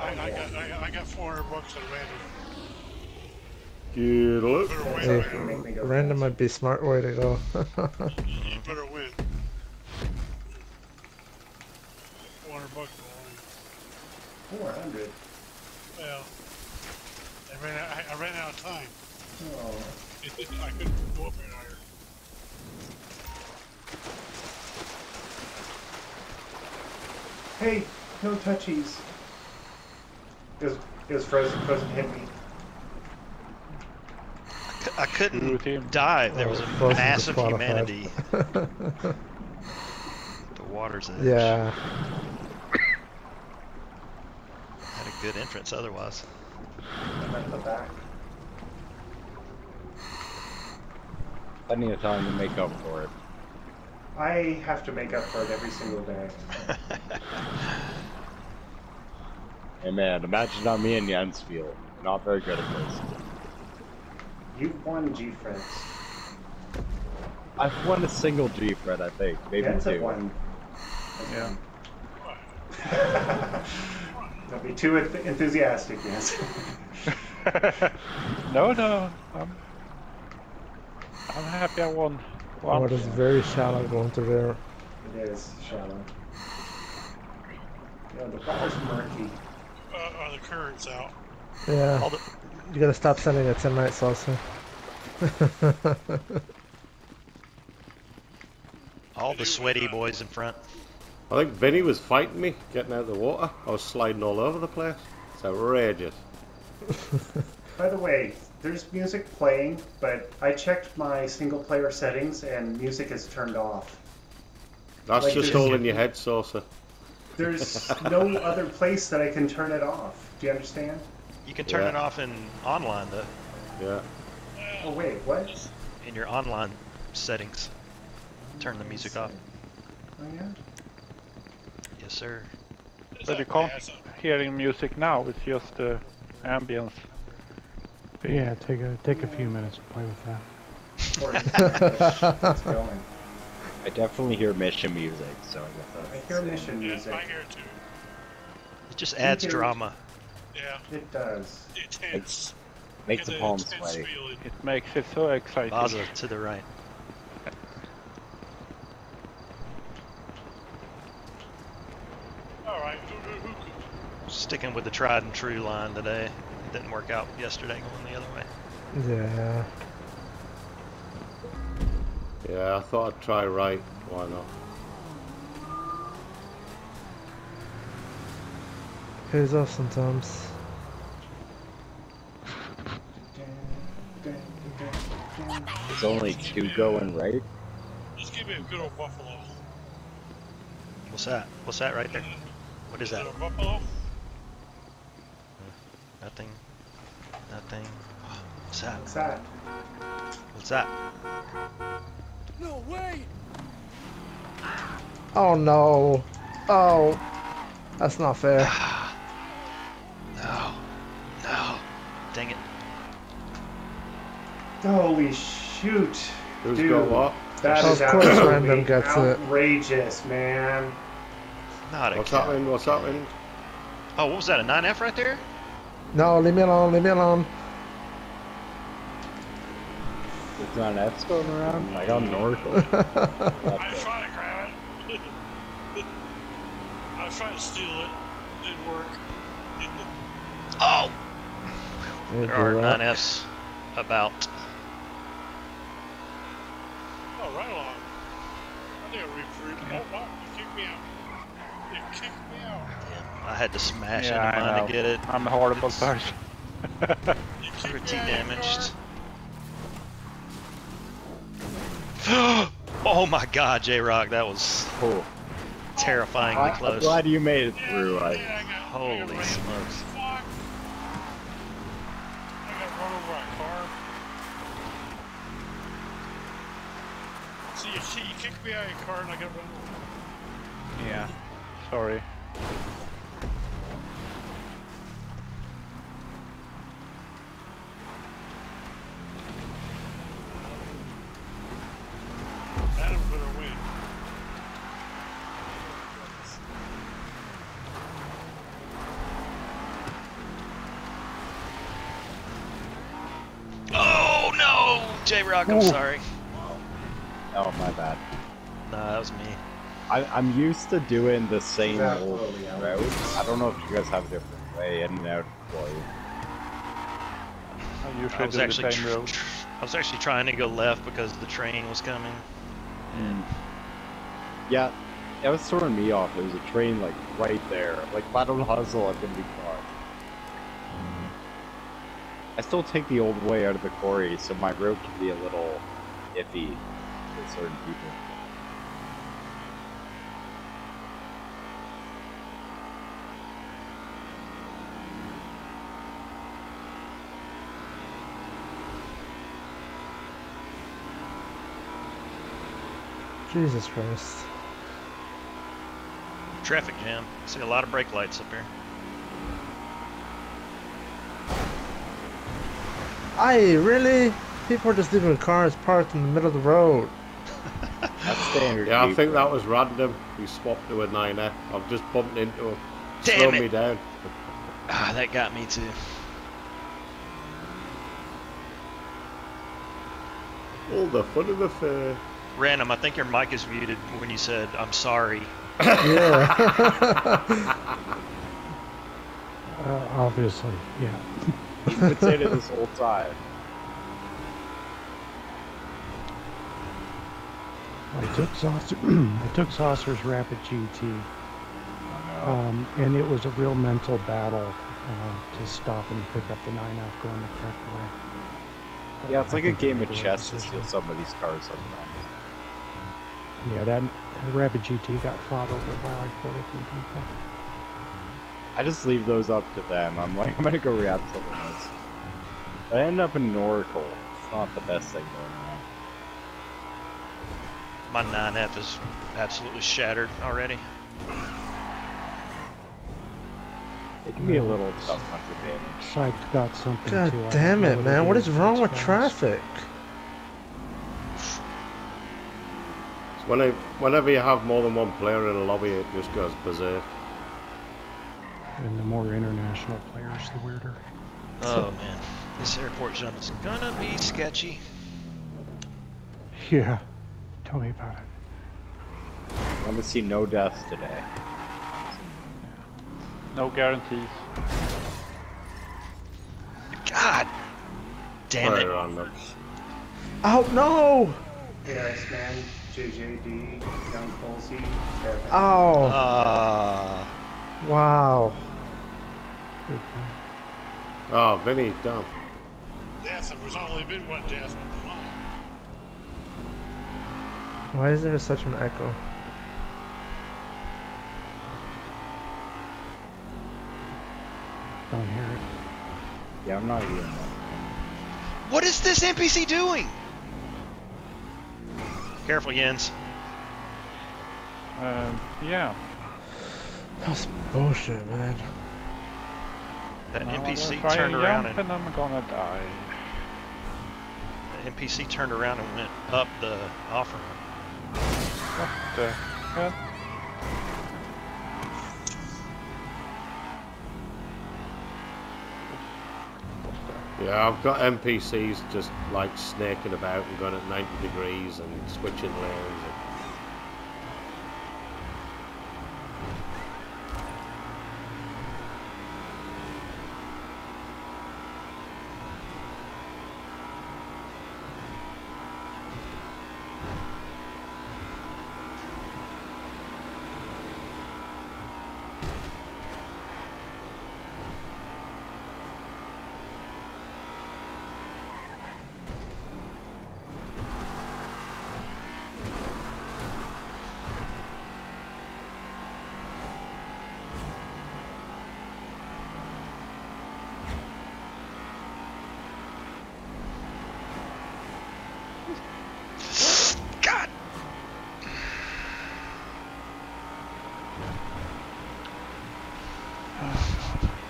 I got 400 bucks at random. You look. Hey, random might be a smart way to go. You better win. 400 bucks. 400? Yeah. I ran out of time. Oh. I couldn't go up any higher. Hey, no touchies. His present hit me. I couldn't dive. There was a massive humanity. The water's edge. Yeah. Had a good entrance otherwise. I'm at the back. I need a time to make up for it. I have to make up for it every single day. Hey man, imagine I'm me in Yansfield. Not very good at this. You've won Gfreds. I've won a single Gfred, I think. Maybe Ben's two. One. Yeah. Don't be too enthusiastic, yes. No. I'm happy I won. Oh, it is very shallow going through there. It is shallow. Yeah, the water's murky. The current's out. Yeah. You gotta stop sending that tin night salsa. All the sweaty boys in front. I think Vinny was fighting me, getting out of the water. I was sliding all over the place. It's outrageous. By the way, there's music playing, but I checked my single player settings and music is turned off. That's like, just all in your head, Saucer. There's no other place that I can turn it off. Do you understand? You can turn it off in online, though. Yeah. Oh, wait, what? In your online settings. Turn the music off. Oh, yeah? Yes, sir. But you can't hearing music now, it's just the ambience. But yeah, take a few minutes to play with that. It's going. I definitely hear mission music, so I guess that's... I hear mission music. I hear it too. It just adds drama. Yeah. It does. It tense. Makes the palms sweaty. It makes it so exciting. Baza to the right. Alright. Sticking with the tried and true line today. Didn't work out yesterday going the other way. Yeah. Yeah, I thought I'd try right. Why not? Pays off sometimes. It's only two going right. Just give me a good old buffalo. What's that? What's that right there? What is that? A buffalo? Nothing. Nothing. What's that? What's that? What's that? No way! Oh no! Oh, that's not fair. No! No! Dang it! Holy shoot! Dude, that is outrageous, man. Not a What's happening? Oh, what was that? A 9F right there? No, leave me alone, leave me alone. There's not an F going around? I got an oracle. I was trying to grab it. I was trying to steal it. It didn't work. Oh! There are 9Fs about. Oh, right along. I think I reproofed it. Oh, you kicked me out. You kicked me out. I had to smash into mine to get it. I'm a horrible person. Pretty damaged. Oh my god, J-Rock, that was terrifyingly close. I'm glad you made it through. Holy smokes. I got run over a car. So you kicked me out of your car and I got run over. Yeah, sorry. Hey, Rock, I'm sorry. Oh, my bad. Nah, that was me. I'm used to doing the same old route. I don't know if you guys have a different way in and out for you. I was actually trying to go left because the train was coming. And... yeah, it was throwing me off. There was a train like right there. Like, if I don't hustle, I'm gonna be caught. I still take the old way out of the quarry, so my road can be a little iffy to certain people. Jesus Christ. Traffic jam. I see a lot of brake lights up here. Aye, really? People are just leaving cars parked in the middle of the road. That's standard. Yeah, I think that was random. You swapped to a 9F. I've just bumped into him. Slowed me down. Ah, that got me too. All the fun of the fair. Random, I think your mic is muted when you said, I'm sorry. Yeah. Obviously, yeah. He's potato this whole time. I took Saucer's Rapid GT. And it was a real mental battle to stop and pick up the 9F going the correct way. Yeah, it's like a game of chess to steal some of these cars sometimes. Yeah, that Rapid GT got fought over by like 40 people. I just leave those up to them. I'm like, I'm gonna go react to this. I end up in an Oracle. It's not the best thing going on. My 9F is absolutely shattered already. It can be a little tough hunter. Psych got something. God too. Damn it, man! What is wrong with traffic? Whenever you have more than one player in a lobby, it just goes berserk. And the more international players, the weirder. Oh man, this airport jump is gonna be sketchy. Yeah, tell me about it. I want to see no deaths today. No guarantees. God damn it! Oh no! Yes, man. JJD, John Polsey. Oh! Wow. Oh, Vinny, dumb. Yes, there was only been one death. Why is there such an echo? Don't hear it. Yeah, I'm not hearing that. What is this NPC doing? Careful, Jens. Yeah. That's bullshit, man. That NPC turned around and I'm gonna die. The NPC turned around and went up the offer. What the heck? Yeah, I've got NPCs just like snaking about and going at 90 degrees and switching lanes.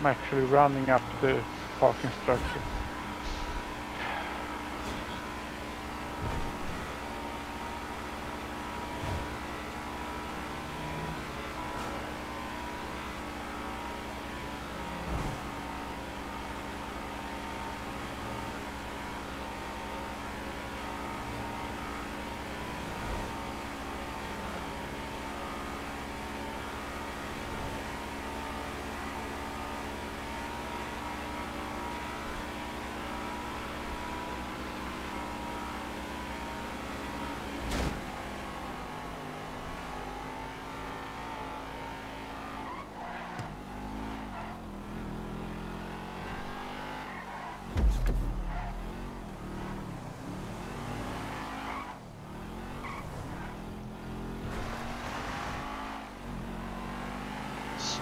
I'm actually running up the parking structure.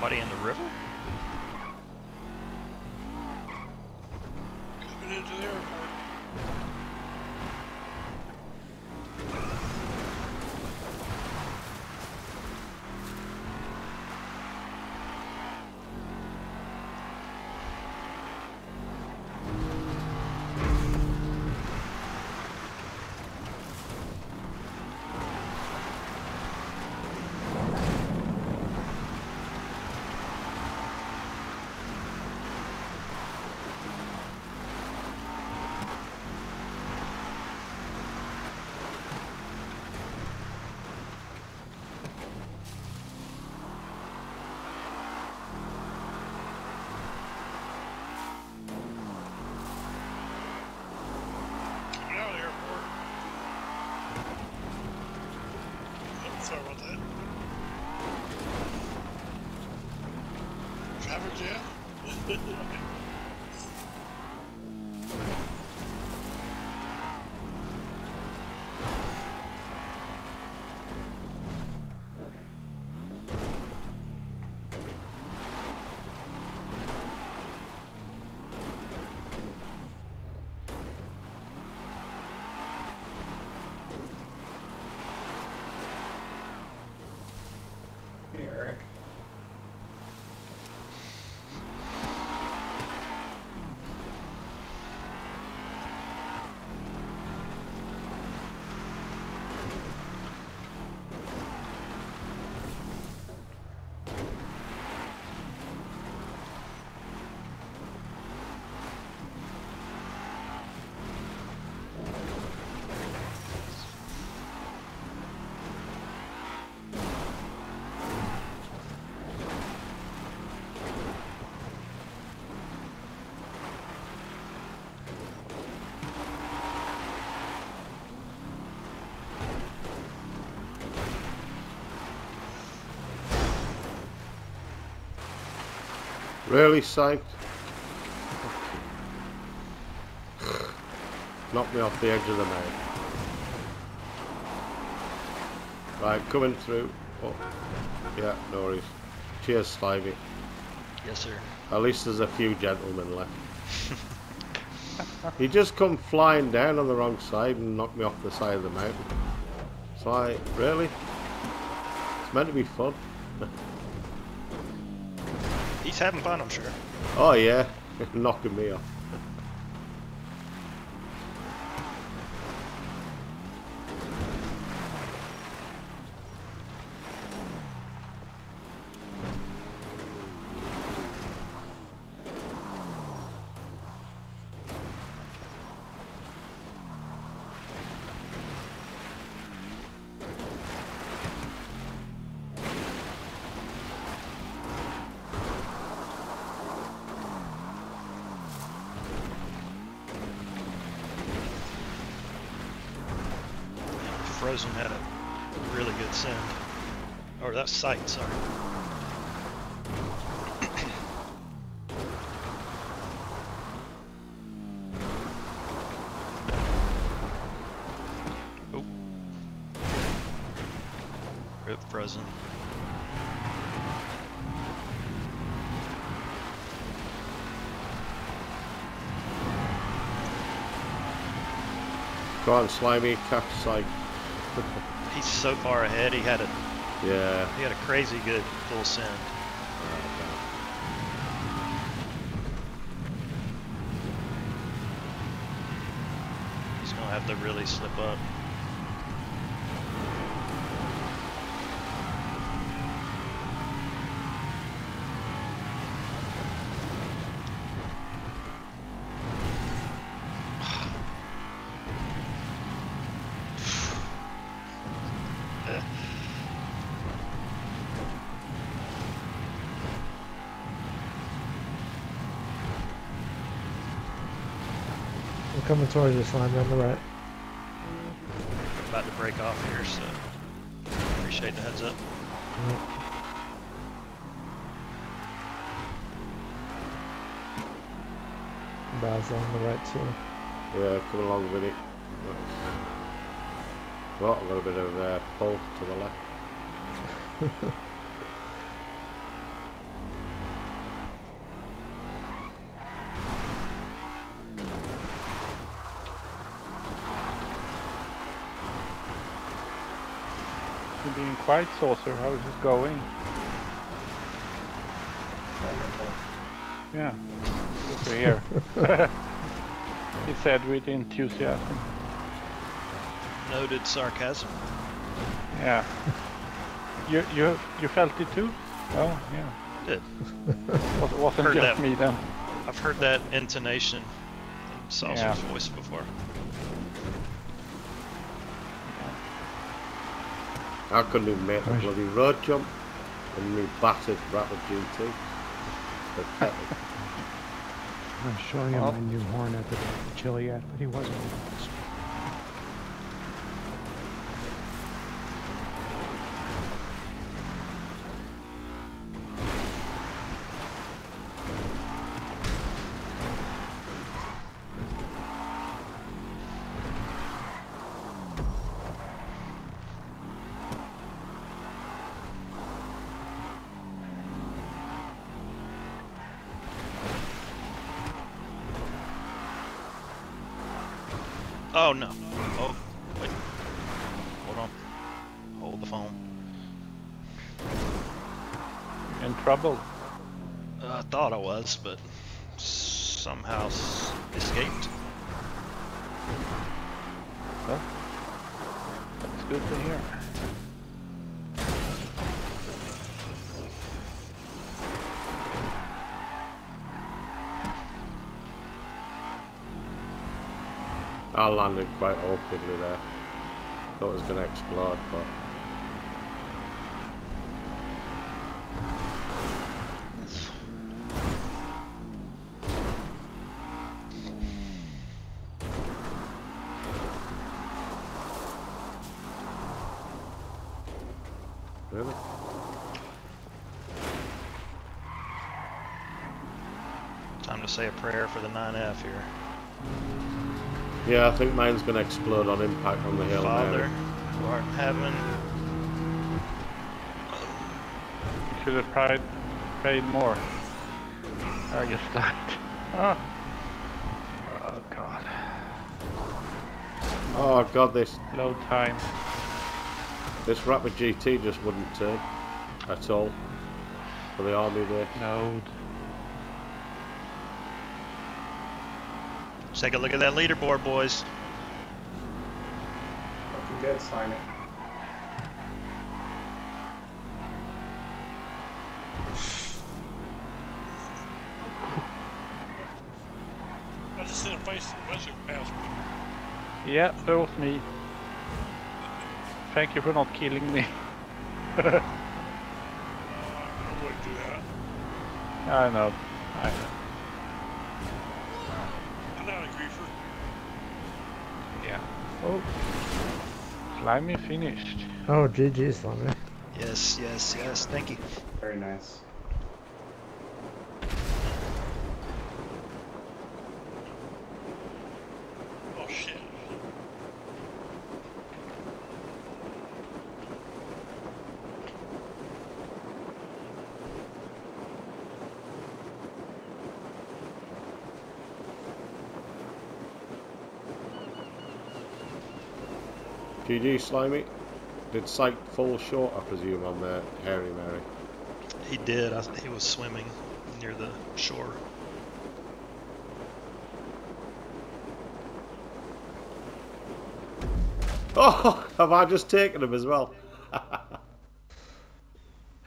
somebody in the river? Coming into the airport. Really psyched? Knocked me off the edge of the mound. Right, coming through. Oh, yeah, no worries. Cheers, Slivey. Yes, sir. At least there's a few gentlemen left. He just come flying down on the wrong side and knocked me off the side of the mountain. It's like, really? It's meant to be fun. He's having fun, I'm sure. Oh yeah, knocking me off. Frozen had a really good send. Or that sight, sorry. Oh. Rip Frozen. Go on, Slimy, catch sight. He's so far ahead. He had a he had a crazy good full send. He's gonna have to really slip up. Coming towards this line on the right. About to break off here, so appreciate the heads up. Mm-hmm. Baz on the right too. Yeah, come along with it. Well, a little bit of pull to the left. You're being quiet, Saucer. How is this going? Yeah, good to hear. He said with enthusiasm. Noted sarcasm. Yeah. You felt it too? Oh, yeah. I did. It wasn't just that, me then. I've heard that intonation in Saucer's voice before. How can we make a bloody road jump and we battered Rapid GT? I'm showing him my new horn at the Chiliad, but he wasn't. Oh no. Oh, wait. Hold on. Hold the phone. In trouble? I thought I was, but somehow escaped. Well, that's good to hear. I landed quite awkwardly there. Thought it was going to explode, but... Really? Time to say a prayer for the 9F here. Yeah, I think mine's going to explode on impact on the hill. Father, who art in heaven. You should have prayed more. I just died. Oh God. Oh God, this... Low time. This Rapid GT just wouldn't turn at all for the army there. No. Take a look at that leaderboard, boys. Looking good, Simon. I just didn't face the budget past me. Yeah, that was me. Thank you for not killing me. I wouldn't do that. I know. I know. Oh, Slimy finished. Oh, GG Slimy. Yes, yes, yes, thank you. Very nice. Oh shit. GG Slimy. Did Psych fall short, I presume, on the Hairy Mary? He did. He was swimming near the shore. Oh, have I just taken him as well?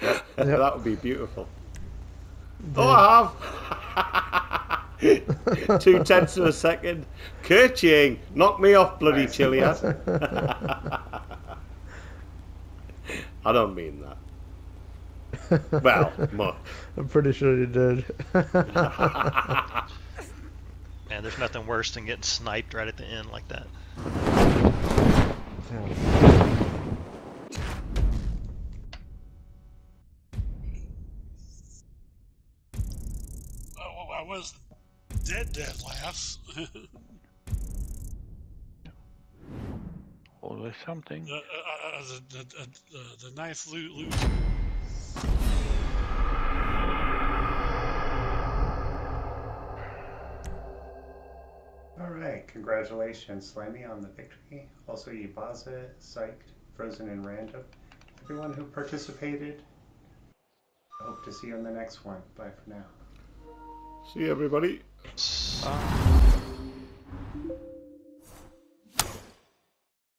That would be beautiful. Yeah. Oh, I have! 0.2 of a second. Kerching! Knock me off, bloody Chiliad. I don't mean that. Well, much. I'm pretty sure you did. Man, there's nothing worse than getting sniped right at the end like that. Oh, I was dead last. Always something. The nice loot. Alright, congratulations Slimy on the victory. Also Yubaza, Psyched, Frozen and Random, everyone who participated. I hope to see you on the next one. Bye for now. See you, everybody. Bye.